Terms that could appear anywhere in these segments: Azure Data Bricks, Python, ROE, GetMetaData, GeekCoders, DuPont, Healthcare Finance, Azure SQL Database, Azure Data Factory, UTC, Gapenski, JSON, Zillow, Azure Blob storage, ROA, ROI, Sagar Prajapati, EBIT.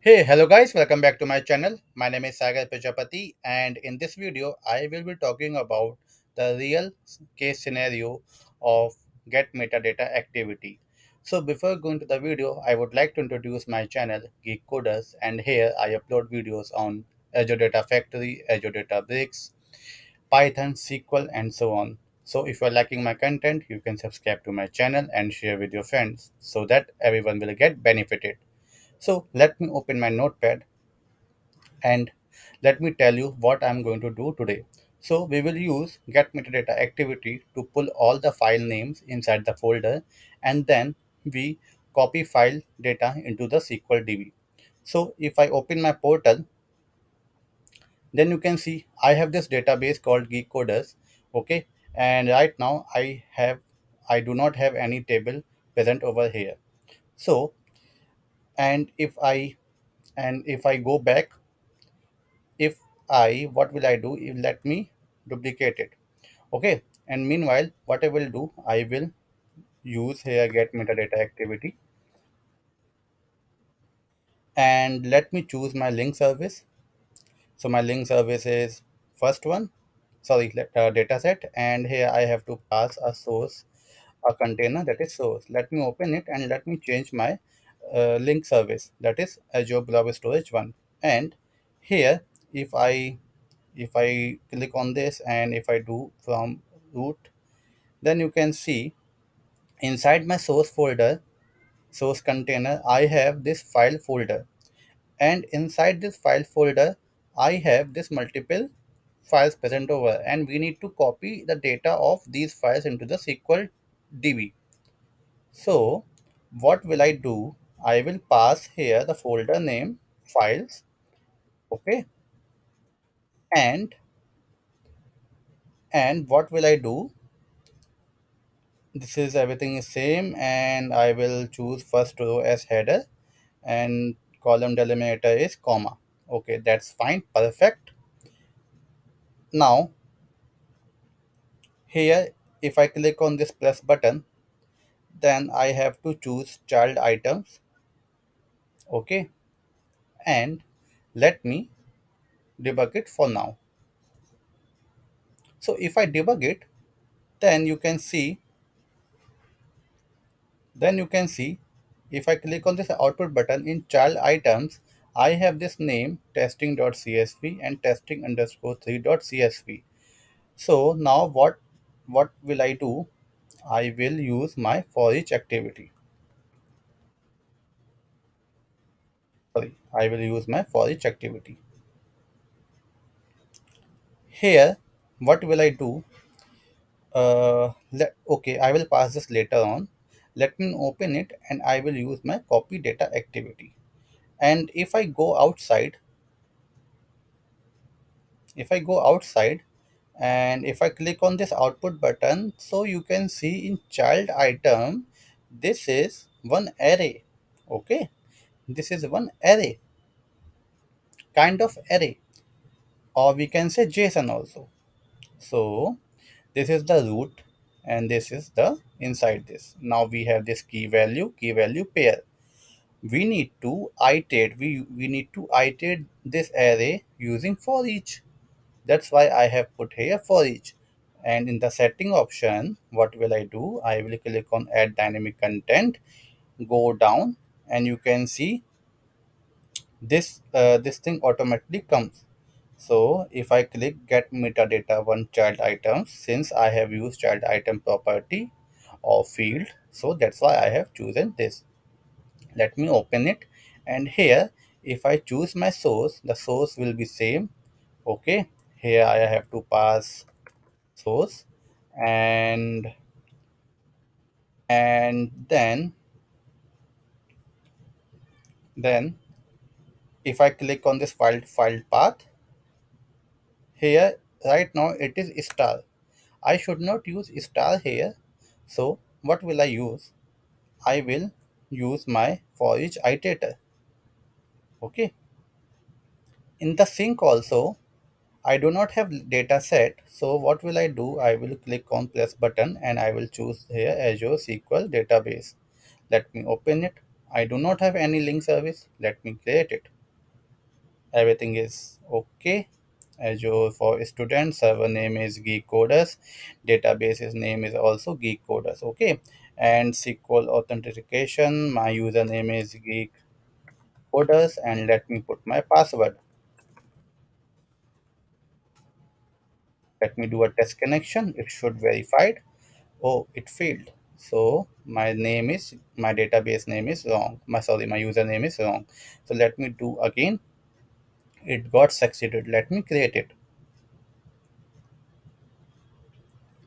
Hey, hello guys, welcome back to my channel. My name is Sagar Prajapati, and in this video, I will be talking about the real case scenario of get metadata activity. So before going to the video, I would like to introduce my channel GeekCoders, and here I upload videos on Azure Data Factory, Azure Data Bricks, Python, SQL, and so on. So if you are liking my content, you can subscribe to my channel and share with your friends so that everyone will get benefited. So let me open my notepad and let me tell you what I'm going to do today. So we will use get metadata activity to pull all the file names inside the folder, and then we copy file data into the SQL DB. So if I open my portal, then you can see I have this database called GeekCoders. Okay, and right now I do not have any table present over here. So And if I go back, what will I do? Let me duplicate it. Okay. And meanwhile, what I will do, I will use here get metadata activity. And let me choose my link service. So my link service is first one, sorry, dataset. And here I have to pass a source, a container that is source. Let me open it and let me change my link service, that is Azure Blob storage one. And here if I click on this and if I do from root, then you can see inside my source folder, source container, I have this file folder, and inside this file folder I have this multiple files present over, and we need to copy the data of these files into the SQL DB. So what will I do? I will pass here the folder name files, okay, and what will I do? This is everything is same, and I will choose first row as header and column delimiter is comma. Okay, that's fine, perfect. Now here if I click on this plus button, then I have to choose child items. Okay, and let me debug it for now. So if I debug it, then you can see if I click on this output button, in child items I have this name testing.csv and testing_3.csv. so now what will I do? I will use my for each activity. Here, what will I do? Okay, I will pass this later on. Let me open it and I will use my copy data activity. And if I go outside, and if I click on this output button, so you can see in child item, this is one array. Okay, this is one array, kind of array, or we can say JSON also. So this is the root and this is the inside this. Now we have this key value pair. We need to iterate. We need to iterate this array using for each. That's why I have put here for each. And in the setting option, what will I do? I will click on add dynamic content, go down, and you can see this this thing automatically comes. So if I click get metadata one child items, since I have used child item property or field, so that's why I have chosen this. Let me open it, and here if I choose my source, the source will be same. Okay, here I have to pass source, and then if I click on this file path, here right now it is star. I should not use star here. So what will I use? I will use my for each iterator. Okay, in the sync also I do not have data set, so what will I do? I will click on plus button and I will choose here Azure SQL Database. Let me open it. I do not have any link service. Let me create it. Everything is okay. Azure for students, server name is GeekCoders, database's name is also GeekCoders. Okay, and SQL authentication, my username is GeekCoders, and let me put my password. Let me do a test connection. It should verify it. Oh, it failed. So my database name is wrong. My username is wrong. So let me do again. It got succeeded. Let me create it.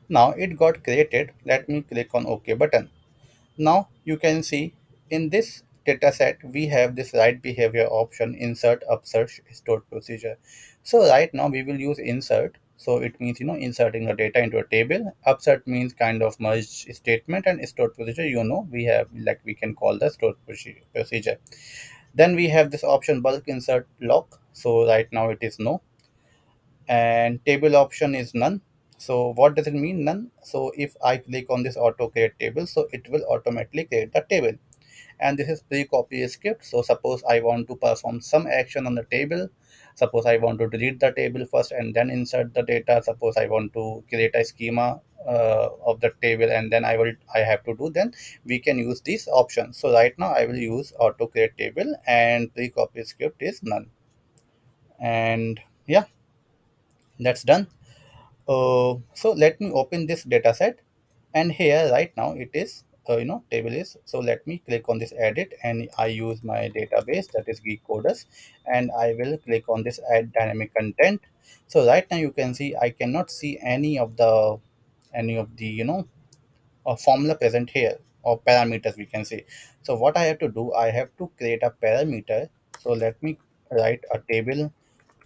Now it got created. Let me click on OK button. Now you can see in this data set we have this write behavior option, insert, upsearch, stored procedure. So right now we will use insert. So it means, you know, inserting the data into a table. Upsert means kind of merged statement, and stored procedure, you know, we have, like, we can call the stored procedure. Then we have this option bulk insert lock. So right now it is no, and table option is none. So what does it mean, none? So if I click on this auto create table, so it will automatically create the table. And this is pre-copy script. So suppose I want to perform some action on the table. Suppose I want to delete the table first and then insert the data. Suppose I want to create a schema of the table and then I have to do, then we can use these options. So right now I will use auto create table, and pre-copy script is none. And yeah, that's done. So let me open this data set, and here right now it is table is. So let me click on this edit, and I use my database, that is GeekCoders, and I will click on this add dynamic content. So right now you can see I cannot see any of the formula present here, or parameters we can see. So what I have to do, I have to create a parameter. So let me write a table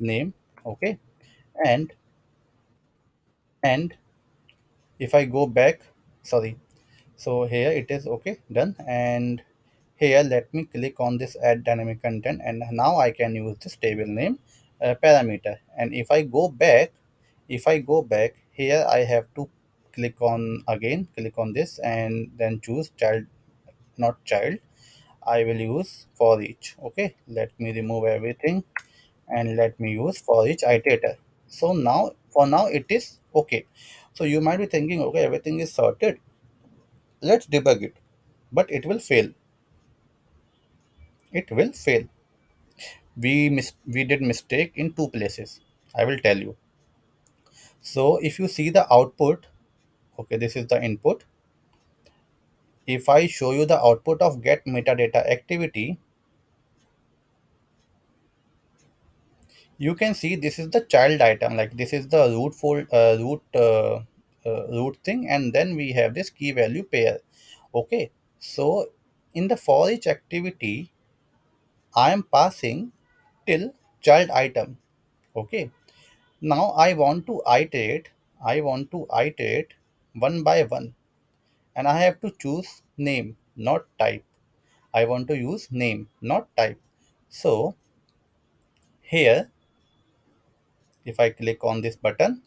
name, okay, and if I go back, sorry. So here it is, okay, done. And here let me click on this add dynamic content, and now I can use this table name parameter. And if I go back, here I have to click on again, click on this, and then choose child, not child. I will use for each. Okay, let me remove everything and let me use for each iterator. So now, for now it is okay. So you might be thinking, okay, everything is sorted. Let's debug it, but it will fail. We did mistake in two places. I will tell you. So if you see the output, okay, this is the input. If I show you the output of get metadata activity, you can see this is the child item, like this is the root fold, root thing, and then we have this key value pair. Okay, so in the for each activity I am passing till child item. Okay, now I want to iterate, one by one, and I have to choose name, not type. I want to use name, not type. So here if I click on this button,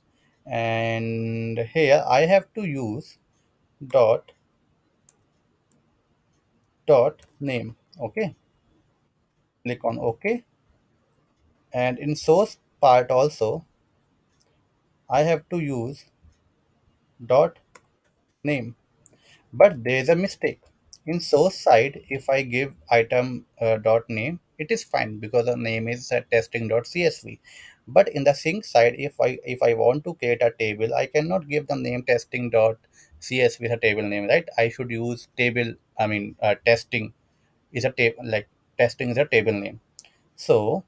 and here I have to use dot name. Okay, click on OK, and in source part also I have to use dot name. But there is a mistake in source side. If I give item dot name, it is fine because the name is testing.csv. But in the sync side, if I want to create a table, I cannot give the name testing.csv a table name, right? I should use table, testing is a table, like testing is a table name. So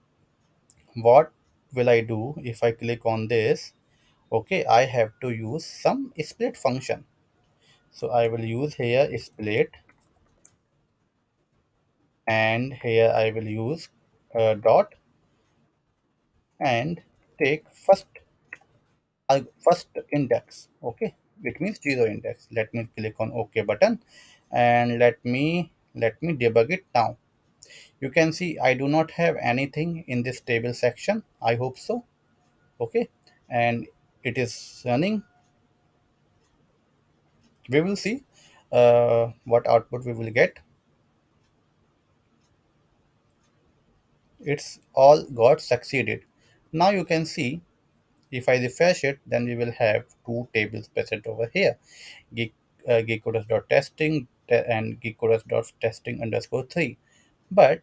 what will I do if I click on this? Okay, I have to use some split function. So I will use here split, and here I will use dot, and take first index. Okay, it means 0 index. Let me click on OK button, and let me debug it now. You can see I do not have anything in this table section. I hope so. Okay, and it is running. We will see what output we will get. it's all got succeeded. Now you can see if I refresh it, then we will have two tables present over here, geekcoders.testing and geekcoders.testing_3. But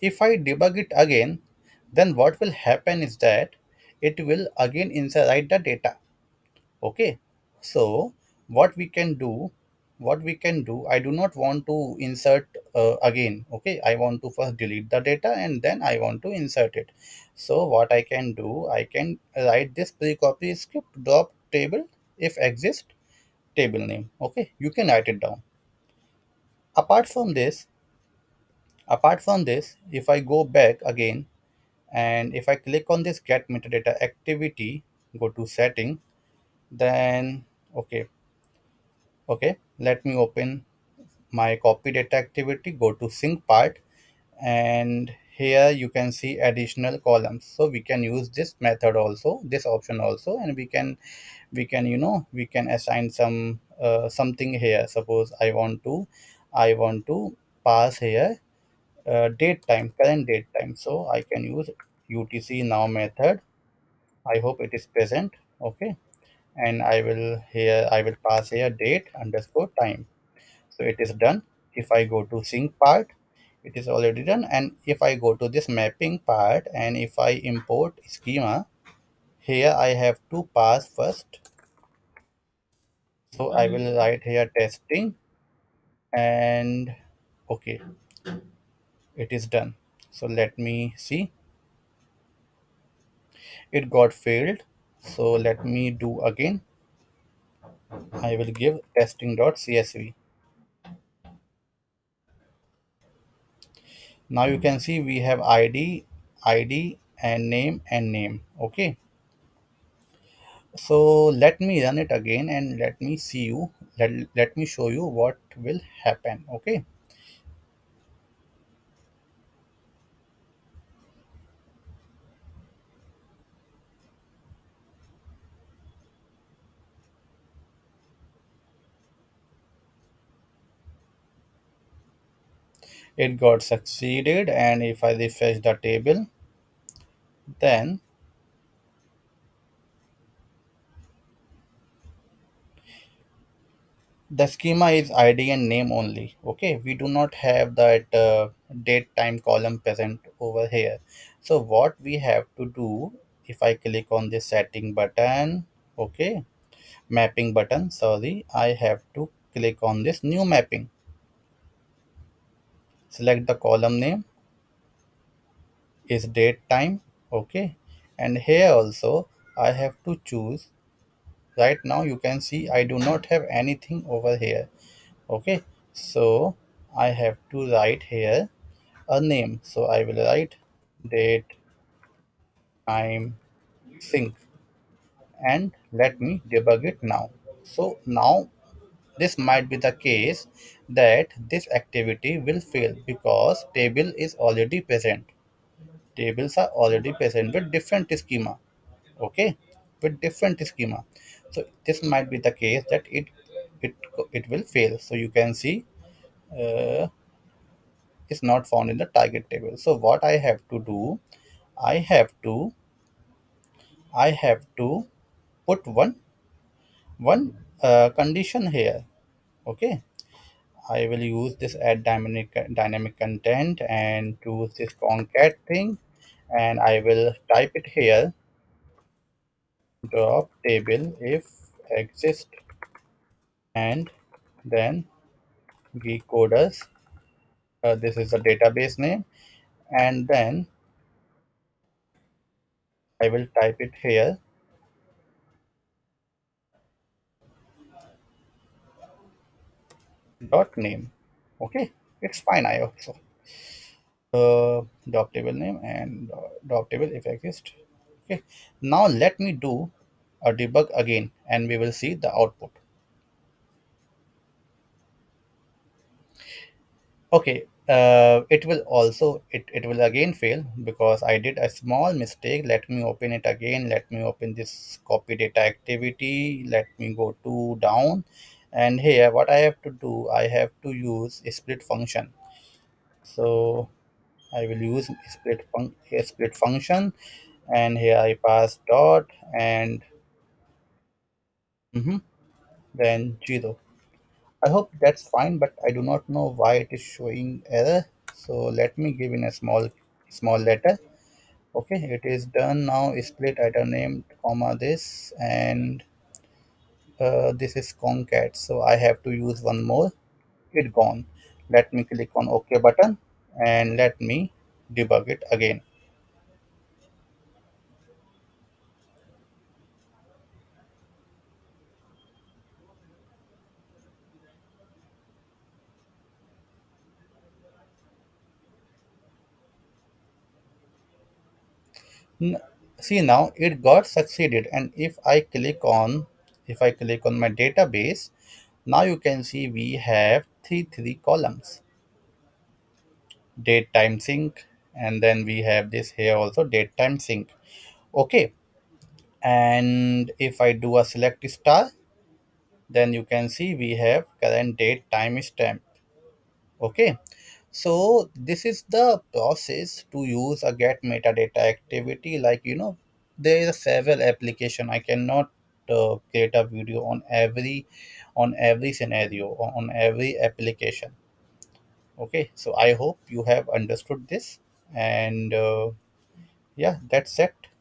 if I debug it again, then what will happen is that it will again insert the data. Okay, so what we can do, I do not want to insert again. Okay, I want to first delete the data and then I want to insert it. So what I can do, I can write this pre-copy script, drop table if exist table name. Okay, you can write it down. Apart from this, if I go back again and if I click on this get metadata activity, go to setting, then okay, let me open my copy data activity, go to sync part, and here you can see additional columns. So we can use this method also, this option also, and we can assign some something here. Suppose I want to pass here date time, current date time. So I can use UTC now method. I hope it is present. Okay, and I will pass here date_time. So it is done. If I go to sync part, it is already done. And if I go to this mapping part and if I import schema, here I have to pass first. So I will write here testing, and okay, it is done. So let me see. It got failed. So let me do again. I will give testing.csv. Now you can see we have ID and name. Okay, so let me run it again and let me show you what will happen. Okay, it got succeeded, and if I refresh the table, then the schema is ID and name only. Okay, we do not have that date time column present over here. So what we have to do, if I click on this setting button, okay, mapping button, sorry, I have to click on this new mapping. Select the column name is date time. Okay, and here also I have to choose. Right now you can see I do not have anything over here. Okay, so I have to write here a name. So I will write date time sync, and let me debug it now. So now this might be the case that this activity will fail because table is already present. Tables are already present with different schema. Okay, with different schema. So this might be the case that it will fail. So you can see it's not found in the target table. So what I have to do, I have to put one condition here. Okay, I will use this add dynamic content and choose this concat thing, and I will type it here, drop table if exist, and then GeekCoders, this is the database name, and then I will type it here .name. Okay, it's fine. I also drop table name and drop table if exist. Okay, now let me do a debug again and we will see the output. Okay, it will again fail because I did a small mistake. Let me open it again. Let me open this copy data activity. Let me go to down. And here what I have to do, I have to use a split function. So I will use split function, and here I pass dot and then 0. I hope that's fine, but I do not know why it is showing error. So let me give in a small letter. Okay, it is done now. Split item name, comma this, and this is concat. So I have to use one more. It gone. Let me click on OK button and let me debug it again. See, now it got succeeded, and if I click on my database, now you can see we have three columns: date time sync, and then we have this here also, date time sync. Okay, and if I do a select star, then you can see we have current date time stamp. Okay, so this is the process to use a get metadata activity. Like, you know, there are several applications. I cannot create a video on every scenario, on every application. Okay, so I hope you have understood this, and yeah, that's it.